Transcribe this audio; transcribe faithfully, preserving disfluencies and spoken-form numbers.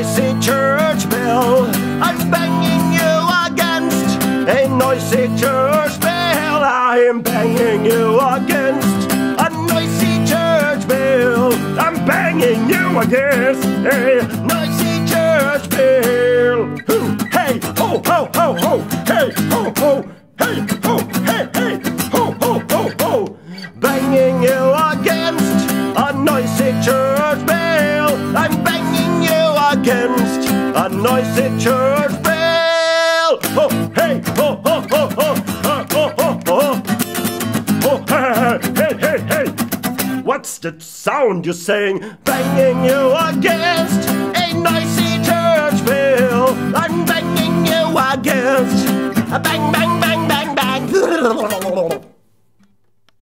noisy church bell. I'm banging you against a noisy church bell. I'm banging you against a noisy church bell. I'm banging you against a noisy church bell. Hoo, hey, ho, ho, ho, ho, hey, ho, ho, hey, ho, hey, hey, ho, ho, ho, ho. Banging you against a noisy church bell. I'm banging you against a noisy church bell. Ho, hey, ho, ho, ho, ho, ho, ho, ho, ho. Oh, hey, hey, hey. What's that sound you're saying? Banging you against a noisy church bell. I'm banging you against a bang, bang, bang, bang, bang.